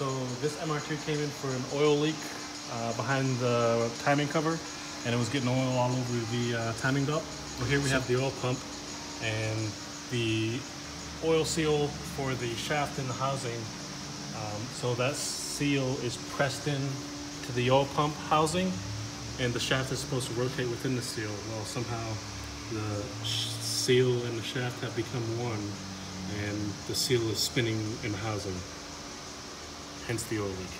So this MR2 came in for an oil leak behind the timing cover, and it was getting oil all over the timing belt. Well, here we have the oil pump and the oil seal for the shaft and the housing. So that seal is pressed in to the oil pump housing, and the shaft is supposed to rotate within the seal. Well, somehow the seal and the shaft have become one, and the seal is spinning in the housing, hence the oil leak.